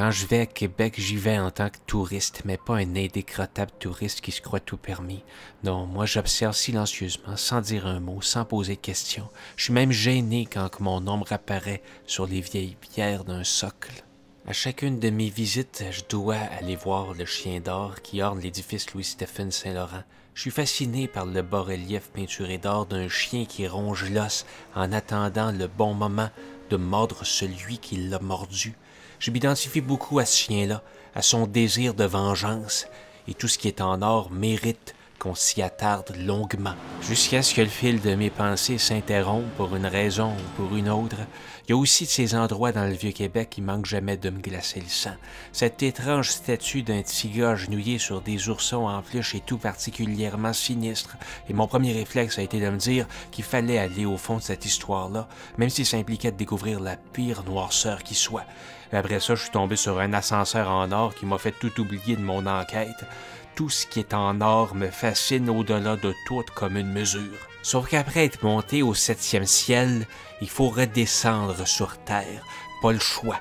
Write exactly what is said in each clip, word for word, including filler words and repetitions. Quand je vais à Québec, j'y vais en tant que touriste, mais pas un indécrottable touriste qui se croit tout permis. Non, moi j'observe silencieusement, sans dire un mot, sans poser de questions. Je suis même gêné quand mon ombre apparaît sur les vieilles pierres d'un socle. À chacune de mes visites, je dois aller voir le Chien d'Or qui orne l'édifice Louis-Stephen-Saint-Laurent. Je suis fasciné par le bas-relief peinturé d'or d'un chien qui ronge l'os en attendant le bon moment de mordre celui qui l'a mordu. Je m'identifie beaucoup à ce chien-là, à son désir de vengeance, et tout ce qui est en or mérite qu'on s'y attarde longuement, jusqu'à ce que le fil de mes pensées s'interrompt pour une raison ou pour une autre. Il y a aussi de ces endroits dans le Vieux-Québec qui manquent jamais de me glacer le sang. Cette étrange statue d'un tigre agenouillé sur des oursons en peluche est tout particulièrement sinistre, et mon premier réflexe a été de me dire qu'il fallait aller au fond de cette histoire-là, même si ça impliquait de découvrir la pire noirceur qui soit. Après ça, je suis tombé sur un ascenseur en or qui m'a fait tout oublier de mon enquête. Tout ce qui est en or me fascine au-delà de toute commune mesure. Sauf qu'après être monté au septième ciel, il faut redescendre sur terre. Pas le choix.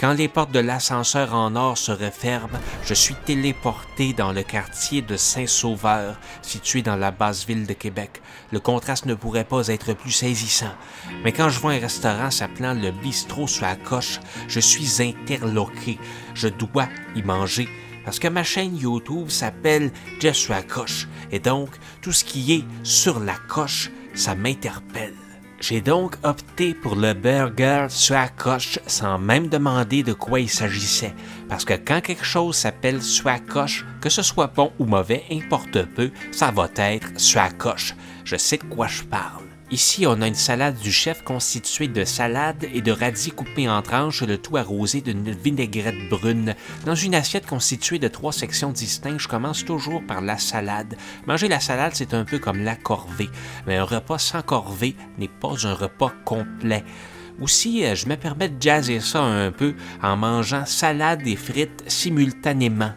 Quand les portes de l'ascenseur en or se referment, je suis téléporté dans le quartier de Saint-Sauveur, situé dans la Basse-Ville de Québec. Le contraste ne pourrait pas être plus saisissant. Mais quand je vois un restaurant s'appelant le Bistrot sur la coche, je suis interloqué. Je dois y manger. Parce que ma chaîne YouTube s'appelle Jeffsuacoche, et donc tout ce qui est sur la coche, ça m'interpelle. J'ai donc opté pour le burger sur la coche sans même demander de quoi il s'agissait, parce que quand quelque chose s'appelle sur la coche, que ce soit bon ou mauvais, importe peu, ça va être sur la coche. Je sais de quoi je parle. Ici, on a une salade du chef constituée de salade et de radis coupés en tranches, le tout arrosé d'une vinaigrette brune. Dans une assiette constituée de trois sections distinctes, je commence toujours par la salade. Manger la salade, c'est un peu comme la corvée, mais un repas sans corvée n'est pas un repas complet. Aussi, je me permets de jazzer ça un peu en mangeant salade et frites simultanément.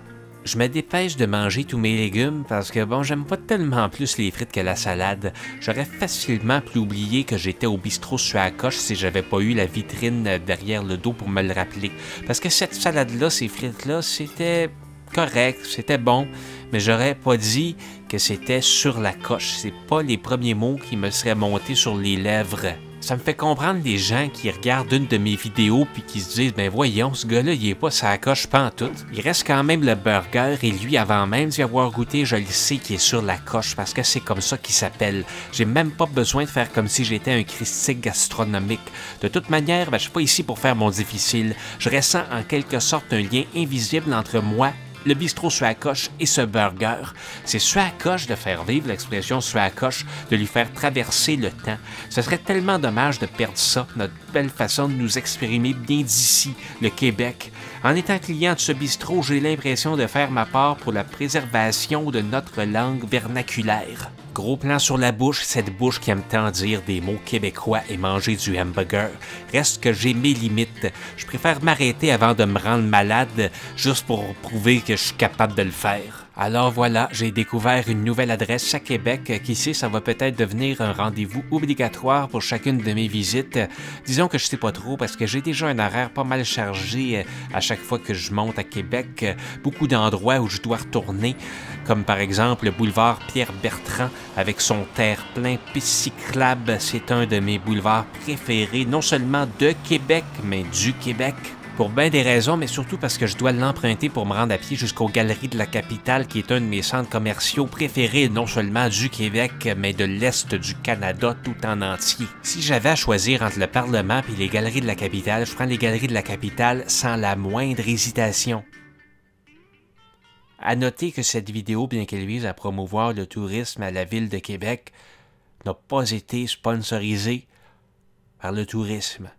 Je me dépêche de manger tous mes légumes parce que bon, j'aime pas tellement plus les frites que la salade. J'aurais facilement pu oublier que j'étais au bistrot sur la coche si j'avais pas eu la vitrine derrière le dos pour me le rappeler. Parce que cette salade-là, ces frites-là, c'était correct, c'était bon, mais j'aurais pas dit que c'était sur la coche. C'est pas les premiers mots qui me seraient montés sur les lèvres. Ça me fait comprendre les gens qui regardent une de mes vidéos puis qui se disent « Ben voyons, ce gars-là, il est pas sur la coche pantoute. » Il reste quand même le burger et lui, avant même d'y avoir goûté, je le sais qu'il est sur la coche parce que c'est comme ça qu'il s'appelle. J'ai même pas besoin de faire comme si j'étais un critique gastronomique. De toute manière, ben, je suis pas ici pour faire mon difficile. Je ressens en quelque sorte un lien invisible entre moi, le bistrot sur la coche et ce burger. C'est sur la coche de faire vivre l'expression sur la coche, de lui faire traverser le temps. Ce serait tellement dommage de perdre ça, notre belle façon de nous exprimer bien d'ici, le Québec. En étant client de ce bistrot, j'ai l'impression de faire ma part pour la préservation de notre langue vernaculaire. Gros plan sur la bouche, cette bouche qui aime tant dire des mots québécois et manger du hamburger. Reste que j'ai mes limites. Je préfère m'arrêter avant de me rendre malade, juste pour prouver que je suis capable de le faire. Alors voilà, j'ai découvert une nouvelle adresse à Québec. Qui sait, ça va peut-être devenir un rendez-vous obligatoire pour chacune de mes visites. Disons que je sais pas trop parce que j'ai déjà un horaire pas mal chargé à chaque fois que je monte à Québec. Beaucoup d'endroits où je dois retourner, comme par exemple le boulevard Pierre-Bertrand avec son terre-plein piste cyclable. C'est un de mes boulevards préférés, non seulement de Québec, mais du Québec. Pour bien des raisons, mais surtout parce que je dois l'emprunter pour me rendre à pied jusqu'aux Galeries de la Capitale, qui est un de mes centres commerciaux préférés, non seulement du Québec, mais de l'Est du Canada tout en entier. Si j'avais à choisir entre le Parlement et les Galeries de la Capitale, je prends les Galeries de la Capitale sans la moindre hésitation. À noter que cette vidéo, bien qu'elle vise à promouvoir le tourisme à la ville de Québec, n'a pas été sponsorisée par le tourisme.